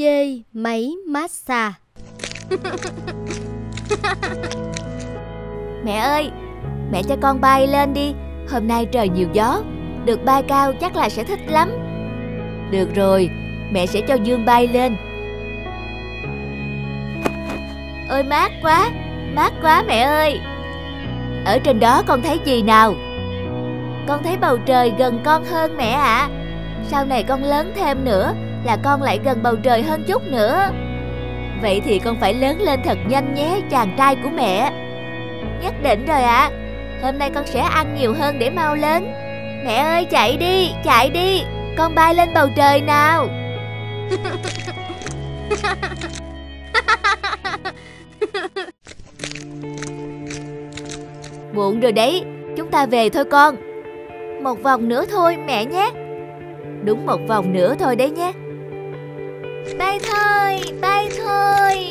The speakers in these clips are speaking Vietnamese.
Chê máy massage. Mẹ ơi, mẹ cho con bay lên đi. Hôm nay trời nhiều gió, được bay cao chắc là sẽ thích lắm. Được rồi, mẹ sẽ cho Dương bay lên. Ôi mát quá mẹ ơi. Ở trên đó con thấy gì nào? Con thấy bầu trời gần con hơn mẹ ạ. Sau này con lớn thêm nữa là con lại gần bầu trời hơn chút nữa. Vậy thì con phải lớn lên thật nhanh nhé chàng trai của mẹ. Nhất định rồi ạ. Hôm nay con sẽ ăn nhiều hơn để mau lớn. Mẹ ơi chạy đi, con bay lên bầu trời nào. Muộn rồi đấy, chúng ta về thôi con. Một vòng nữa thôi mẹ nhé. Đúng một vòng nữa thôi đấy nhé. Bay thôi, bay thôi.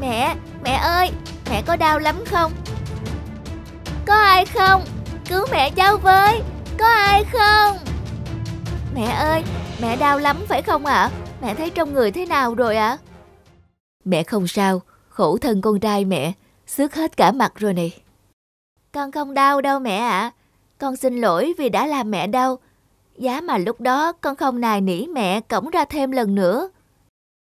Mẹ, mẹ ơi, mẹ có đau lắm không? Có ai không? Cứu mẹ cháu với. Có ai không? Mẹ ơi, mẹ đau lắm phải không ạ? Mẹ thấy trong người thế nào rồi ạ? Mẹ không sao, khổ thân con trai mẹ, xước hết cả mặt rồi này. Con không đau đâu mẹ ạ. Con xin lỗi vì đã làm mẹ đau. Giá mà lúc đó con không nài nỉ mẹ cõng ra thêm lần nữa.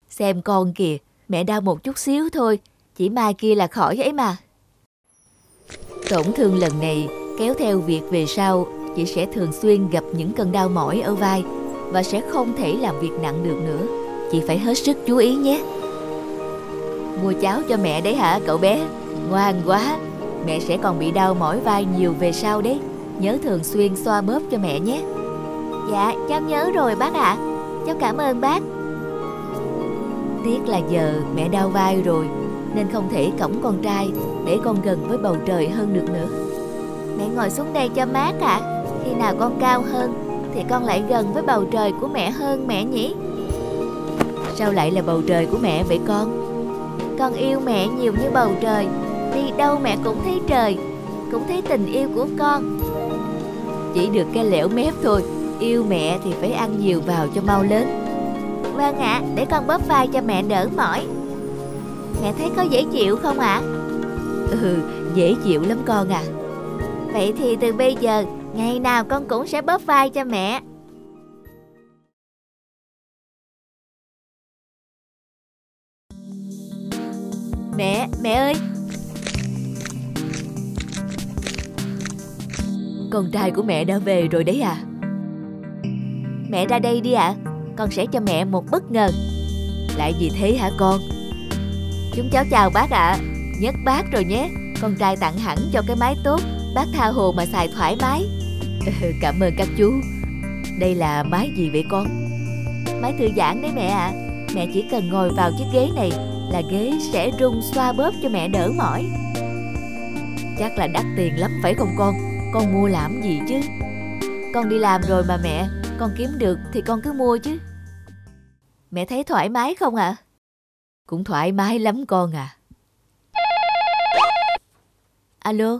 Xem con kìa, mẹ đau một chút xíu thôi, chỉ mai kia là khỏi ấy mà. Tổn thương lần này kéo theo việc về sau chị sẽ thường xuyên gặp những cơn đau mỏi ở vai và sẽ không thể làm việc nặng được nữa. Chị phải hết sức chú ý nhé. Mua cháo cho mẹ đấy hả cậu bé? Ngoan quá, mẹ sẽ còn bị đau mỏi vai nhiều về sau đấy. Nhớ thường xuyên xoa bóp cho mẹ nhé. Dạ, cháu nhớ rồi bác ạ. Cháu cảm ơn bác. Tiếc là giờ mẹ đau vai rồi nên không thể cõng con trai để con gần với bầu trời hơn được nữa. Mẹ ngồi xuống đây cho mát ạ. Khi nào con cao hơn thì con lại gần với bầu trời của mẹ hơn mẹ nhỉ? Sao lại là bầu trời của mẹ vậy con? Con yêu mẹ nhiều như bầu trời. Đi đâu mẹ cũng thấy trời, cũng thấy tình yêu của con. Chỉ được cái lẻo mép thôi. Yêu mẹ thì phải ăn nhiều vào cho mau lớn. Vâng ạ, để con bóp vai cho mẹ đỡ mỏi. Mẹ thấy có dễ chịu không ạ? Ừ, dễ chịu lắm con à. Vậy thì từ bây giờ, ngày nào con cũng sẽ bóp vai cho mẹ. Mẹ, mẹ ơi. Con trai của mẹ đã về rồi đấy à? Mẹ ra đây đi ạ. Con sẽ cho mẹ một bất ngờ. Lại gì thế hả con? Chúng cháu chào bác ạ. Nhất bác rồi nhé. Con trai tặng hẳn cho cái máy tốt. Bác tha hồ mà xài thoải mái. Cảm ơn các chú. Đây là máy gì vậy con? Máy thư giãn đấy mẹ ạ. Mẹ chỉ cần ngồi vào chiếc ghế này là ghế sẽ rung xoa bóp cho mẹ đỡ mỏi. Chắc là đắt tiền lắm phải không con? Con mua làm gì chứ? Con đi làm rồi mà mẹ. Con kiếm được thì con cứ mua chứ. Mẹ thấy thoải mái không ạ? Cũng thoải mái lắm con à. Alo.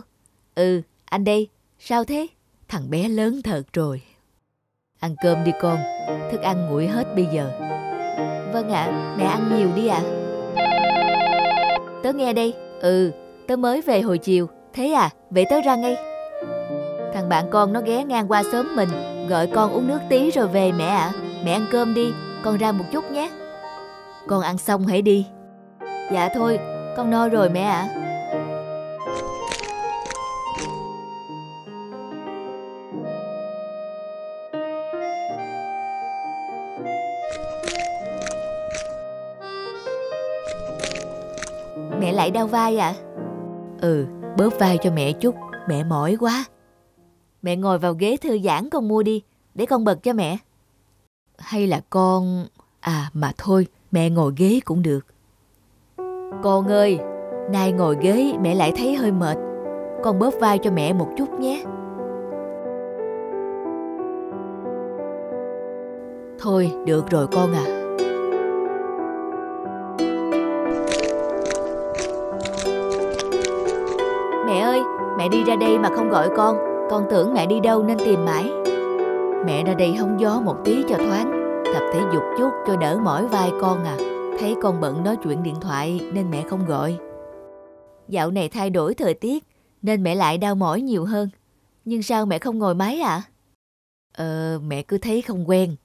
Ừ, anh đây. Sao thế? Thằng bé lớn thật rồi. Ăn cơm đi con. Thức ăn nguội hết bây giờ. Vâng ạ, mẹ ăn nhiều đi ạ. Tớ nghe đây. Ừ, tớ mới về hồi chiều. Thế à, vậy tớ ra ngay. Thằng bạn con nó ghé ngang qua xóm mình, gọi con uống nước tí rồi về mẹ ạ. Mẹ ăn cơm đi, con ra một chút nhé. Con ăn xong hãy đi. Dạ thôi, con no rồi mẹ ạ. Mẹ lại đau vai ạ. Ừ, bóp vai cho mẹ chút, mẹ mỏi quá. Mẹ ngồi vào ghế thư giãn con mua đi, để con bật cho mẹ. Hay là con... À mà thôi, mẹ ngồi ghế cũng được. Con ơi, nay ngồi ghế mẹ lại thấy hơi mệt. Con bóp vai cho mẹ một chút nhé. Thôi, được rồi con à. Mẹ ơi, Mẹ đi ra đây mà không gọi con tưởng mẹ đi đâu nên tìm mãi. Mẹ ra đây hóng gió một tí cho thoáng, tập thể dục chút cho đỡ mỏi vai con à. Thấy con bận nói chuyện điện thoại nên mẹ không gọi. Dạo này thay đổi thời tiết nên mẹ lại đau mỏi nhiều hơn. Nhưng sao mẹ không ngồi máy ạ? Mẹ cứ thấy không quen.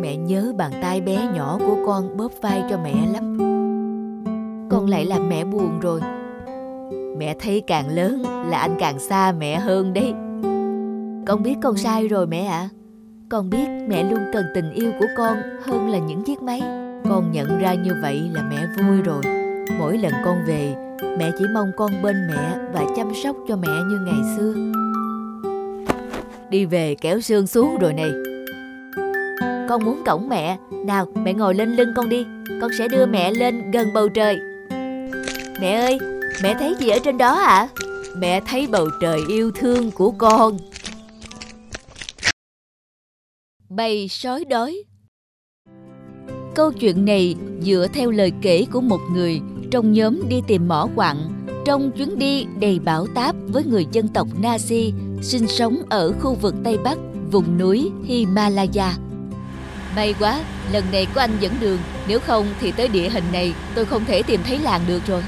Mẹ nhớ bàn tay bé nhỏ của con bóp vai cho mẹ lắm. Con lại làm mẹ buồn rồi. Mẹ thấy càng lớn là anh càng xa mẹ hơn đấy. Con biết con sai rồi mẹ ạ. Con biết mẹ luôn cần tình yêu của con hơn là những chiếc máy. Con nhận ra như vậy là mẹ vui rồi. Mỗi lần con về, mẹ chỉ mong con bên mẹ và chăm sóc cho mẹ như ngày xưa. Đi về kéo sương xuống rồi này. Con muốn cõng mẹ. Nào mẹ ngồi lên lưng con đi. Con sẽ đưa mẹ lên gần bầu trời. Mẹ ơi, mẹ thấy gì ở trên đó ạ? Mẹ thấy bầu trời yêu thương của con. Bầy sói đói. Câu chuyện này dựa theo lời kể của một người trong nhóm đi tìm mỏ quặng trong chuyến đi đầy bão táp với người dân tộc Naxi sinh sống ở khu vực Tây Bắc, vùng núi Himalaya. May quá, lần này có anh dẫn đường, nếu không thì tới địa hình này tôi không thể tìm thấy làng được rồi.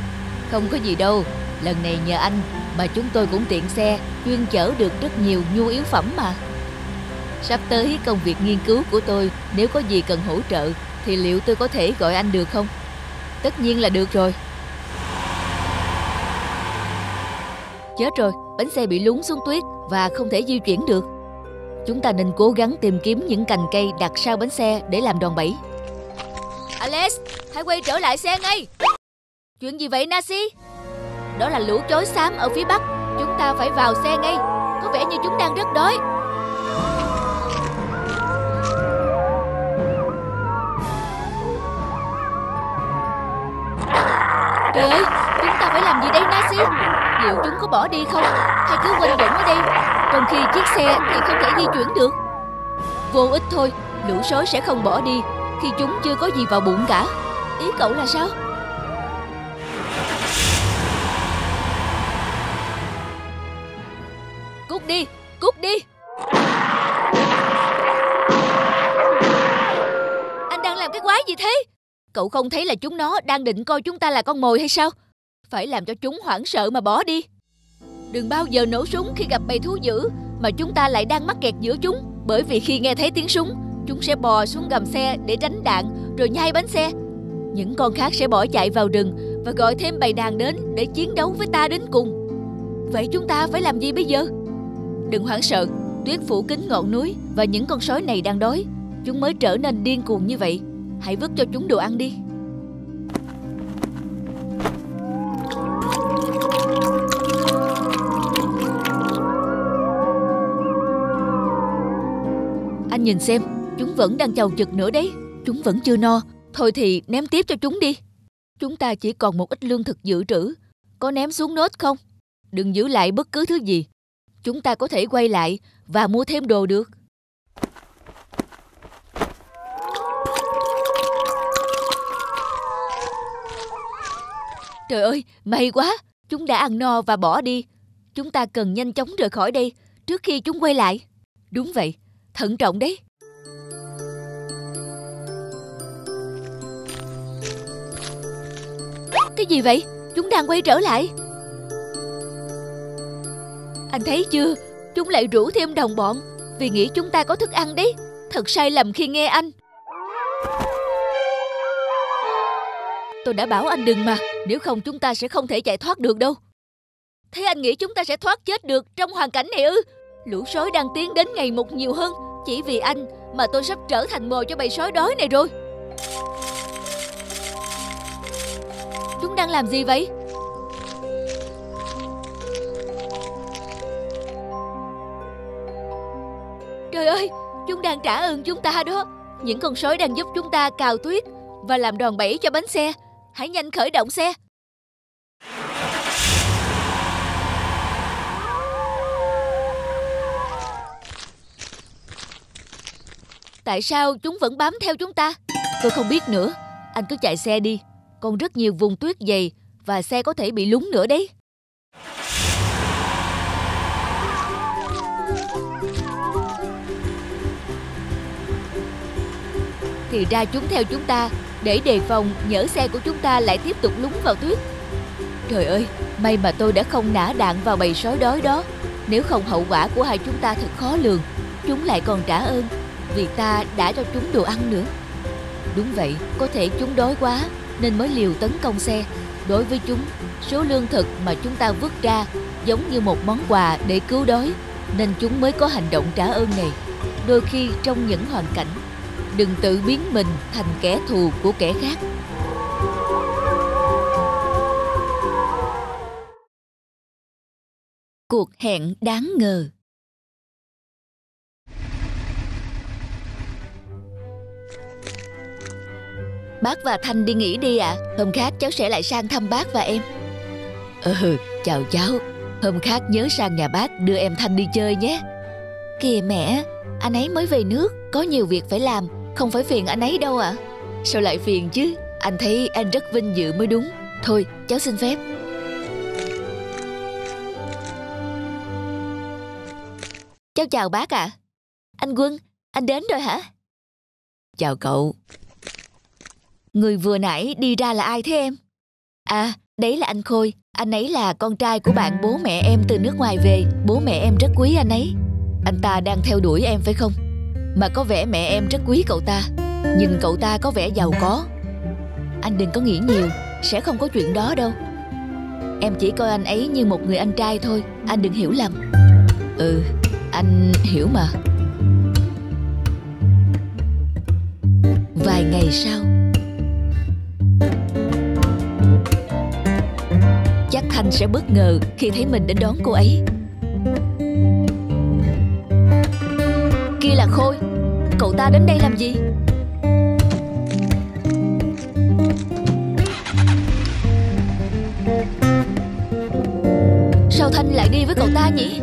Không có gì đâu, lần này nhờ anh mà chúng tôi cũng tiện xe, chuyên chở được rất nhiều nhu yếu phẩm mà. Sắp tới công việc nghiên cứu của tôi, nếu có gì cần hỗ trợ thì liệu tôi có thể gọi anh được không? Tất nhiên là được rồi. Chết rồi, bánh xe bị lún xuống tuyết và không thể di chuyển được. Chúng ta nên cố gắng tìm kiếm những cành cây đặt sau bánh xe để làm đòn bẩy. Alex, hãy quay trở lại xe ngay. Chuyện gì vậy Naxi? Đó là lũ chói xám ở phía Bắc. Chúng ta phải vào xe ngay. Có vẻ như chúng đang rất đói. Trời ơi, chúng ta phải làm gì đây Naxi? Liệu chúng có bỏ đi không? Hay cứ quanh quẩn ở đây? Trong khi chiếc xe thì không thể di chuyển được. Vô ích thôi, lũ sói sẽ không bỏ đi khi chúng chưa có gì vào bụng cả. Ý cậu là sao? Cút đi, cút đi. Anh đang làm cái quái gì thế? Cậu không thấy là chúng nó đang định coi chúng ta là con mồi hay sao? Phải làm cho chúng hoảng sợ mà bỏ đi. Đừng bao giờ nổ súng khi gặp bầy thú dữ mà chúng ta lại đang mắc kẹt giữa chúng. Bởi vì khi nghe thấy tiếng súng, chúng sẽ bò xuống gầm xe để tránh đạn rồi nhai bánh xe. Những con khác sẽ bỏ chạy vào rừng và gọi thêm bầy đàn đến để chiến đấu với ta đến cùng. Vậy chúng ta phải làm gì bây giờ? Đừng hoảng sợ, tuyết phủ kín ngọn núi và những con sói này đang đói. Chúng mới trở nên điên cuồng như vậy. Hãy vứt cho chúng đồ ăn đi. Anh nhìn xem, chúng vẫn đang chầu chực nữa đấy. Chúng vẫn chưa no. Thôi thì ném tiếp cho chúng đi. Chúng ta chỉ còn một ít lương thực dự trữ. Có ném xuống nốt không? Đừng giữ lại bất cứ thứ gì. Chúng ta có thể quay lại và mua thêm đồ được. Trời ơi, may quá, chúng đã ăn no và bỏ đi. Chúng ta cần nhanh chóng rời khỏi đây trước khi chúng quay lại. Đúng vậy, thận trọng đấy. Cái gì vậy? Chúng đang quay trở lại. Anh thấy chưa, chúng lại rủ thêm đồng bọn vì nghĩ chúng ta có thức ăn đấy. Thật sai lầm khi nghe anh. Tôi đã bảo anh đừng mà, nếu không chúng ta sẽ không thể chạy thoát được đâu. Thế anh nghĩ chúng ta sẽ thoát chết được trong hoàn cảnh này ư? Lũ sói đang tiến đến ngày một nhiều hơn. Chỉ vì anh mà tôi sắp trở thành mồi cho bầy sói đói này rồi. Chúng đang làm gì vậy? Trời ơi, chúng đang trả ơn chúng ta đó. Những con sói đang giúp chúng ta cào tuyết và làm đòn bẩy cho bánh xe. Hãy nhanh khởi động xe. Tại sao chúng vẫn bám theo chúng ta? Tôi không biết nữa. Anh cứ chạy xe đi. Còn rất nhiều vùng tuyết dày và xe có thể bị lún nữa đấy. thì ra chúng theo chúng ta, để đề phòng nhỡ xe của chúng ta lại tiếp tục lún vào tuyết. Trời ơi, may mà tôi đã không nã đạn vào bầy sói đói đó. Nếu không hậu quả của hai chúng ta thật khó lường. Chúng lại còn trả ơn vì ta đã cho chúng đồ ăn nữa. Đúng vậy, có thể chúng đói quá nên mới liều tấn công xe. Đối với chúng, số lương thực mà chúng ta vứt ra giống như một món quà để cứu đói, nên chúng mới có hành động trả ơn này. Đôi khi trong những hoàn cảnh, đừng tự biến mình thành kẻ thù của kẻ khác. Cuộc hẹn đáng ngờ. Bác và Thanh đi nghỉ đi ạ. Hôm khác cháu sẽ lại sang thăm bác và em. Chào cháu. Hôm khác nhớ sang nhà bác đưa em Thanh đi chơi nhé. Kìa mẹ, anh ấy mới về nước, có nhiều việc phải làm. Không phải phiền anh ấy đâu ạ. Sao lại phiền chứ, anh thấy anh rất vinh dự mới đúng. Thôi cháu xin phép. Cháu chào bác ạ. Anh Quân, anh đến rồi hả? Chào cậu. Người vừa nãy đi ra là ai thế em? À, đấy là anh Khôi. Anh ấy là con trai của bạn bố mẹ em từ nước ngoài về. Bố mẹ em rất quý anh ấy. Anh ta đang theo đuổi em phải không? Mà có vẻ mẹ em rất quý cậu ta. Nhìn cậu ta có vẻ giàu có. Anh đừng có nghĩ nhiều, sẽ không có chuyện đó đâu. Em chỉ coi anh ấy như một người anh trai thôi. Anh đừng hiểu lầm. Ừ, anh hiểu mà. Vài ngày sau. Chắc Thanh sẽ bất ngờ khi thấy mình đến đón cô ấy. Kia là Khôi. Cậu ta đến đây làm gì? Sao Thanh lại đi với cậu ta nhỉ?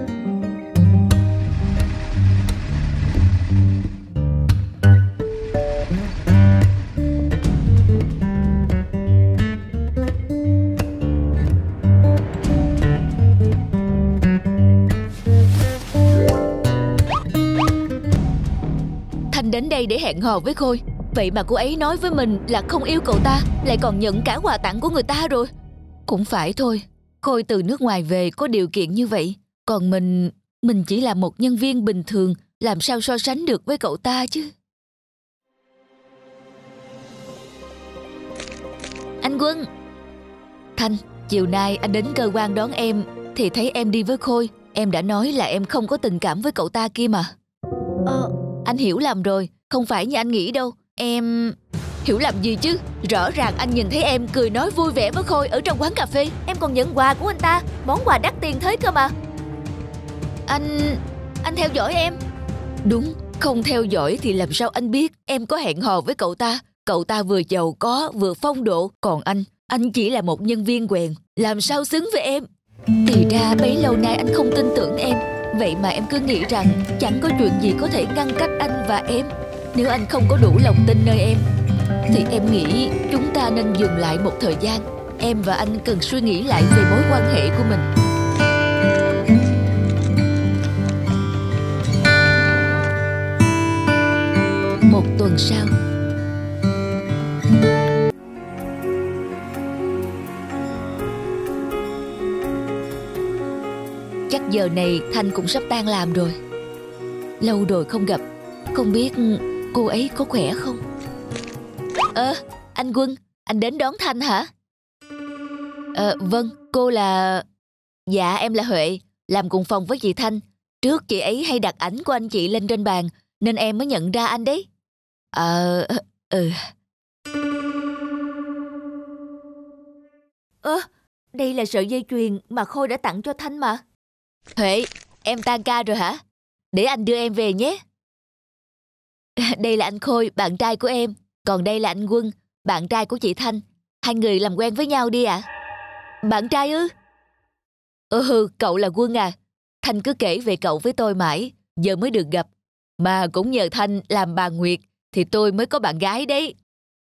Đến đây để hẹn hò với Khôi. Vậy mà cô ấy nói với mình là không yêu cậu ta, lại còn nhận cả quà tặng của người ta rồi. Cũng phải thôi, Khôi từ nước ngoài về có điều kiện như vậy. Còn mình chỉ là một nhân viên bình thường, làm sao so sánh được với cậu ta chứ. Anh Quân. Thanh, chiều nay anh đến cơ quan đón em thì thấy em đi với Khôi. Em đã nói là em không có tình cảm với cậu ta kia mà. Anh hiểu lầm rồi, không phải như anh nghĩ đâu. Em... Hiểu lầm gì chứ? Rõ ràng anh nhìn thấy em cười nói vui vẻ với Khôi ở trong quán cà phê. Em còn nhận quà của anh ta, món quà đắt tiền thế cơ mà. Anh theo dõi em. Đúng, không theo dõi thì làm sao anh biết em có hẹn hò với cậu ta. Cậu ta vừa giàu có, vừa phong độ. Còn anh chỉ là một nhân viên quèn, làm sao xứng với em. Thì ra bấy lâu nay anh không tin tưởng em. Vậy mà em cứ nghĩ rằng chẳng có chuyện gì có thể ngăn cách anh và em. Nếu anh không có đủ lòng tin nơi em, thì em nghĩ chúng ta nên dừng lại một thời gian. Em và anh cần suy nghĩ lại về mối quan hệ của mình. Một tuần sau. Giờ này Thanh cũng sắp tan làm rồi. Lâu rồi không gặp, không biết cô ấy có khỏe không. Anh Quân, anh đến đón Thanh hả? Vâng, cô là... Dạ, em là Huệ, làm cùng phòng với chị Thanh. Trước chị ấy hay đặt ảnh của anh chị lên trên bàn, nên em mới nhận ra anh đấy. Đây là sợi dây chuyền mà Khôi đã tặng cho Thanh mà. Huệ, em tan ca rồi hả? Để anh đưa em về nhé. Đây là anh Khôi, bạn trai của em. Còn đây là anh Quân, bạn trai của chị Thanh. Hai người làm quen với nhau đi ạ. Bạn trai ư? Cậu là Quân à? Thanh cứ kể về cậu với tôi mãi, giờ mới được gặp. Mà cũng nhờ Thanh làm bà Nguyệt thì tôi mới có bạn gái đấy.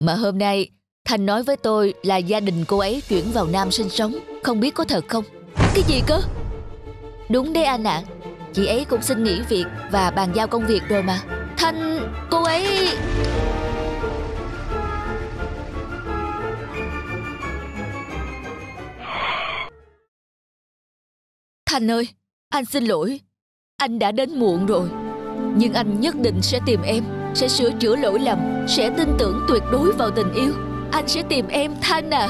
Mà hôm nay Thanh nói với tôi là gia đình cô ấy chuyển vào Nam sinh sống. Không biết có thật không? Cái gì cơ? Đúng đấy anh ạ. Chị ấy cũng xin nghỉ việc và bàn giao công việc rồi mà. Thanh, cô ấy... Thanh ơi, anh xin lỗi. Anh đã đến muộn rồi. Nhưng anh nhất định sẽ tìm em, sẽ sửa chữa lỗi lầm, sẽ tin tưởng tuyệt đối vào tình yêu. Anh sẽ tìm em, Thanh à.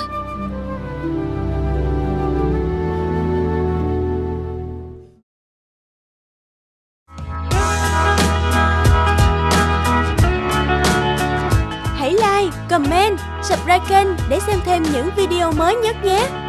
Hãy like, comment, subscribe kênh để xem thêm những video mới nhất nhé.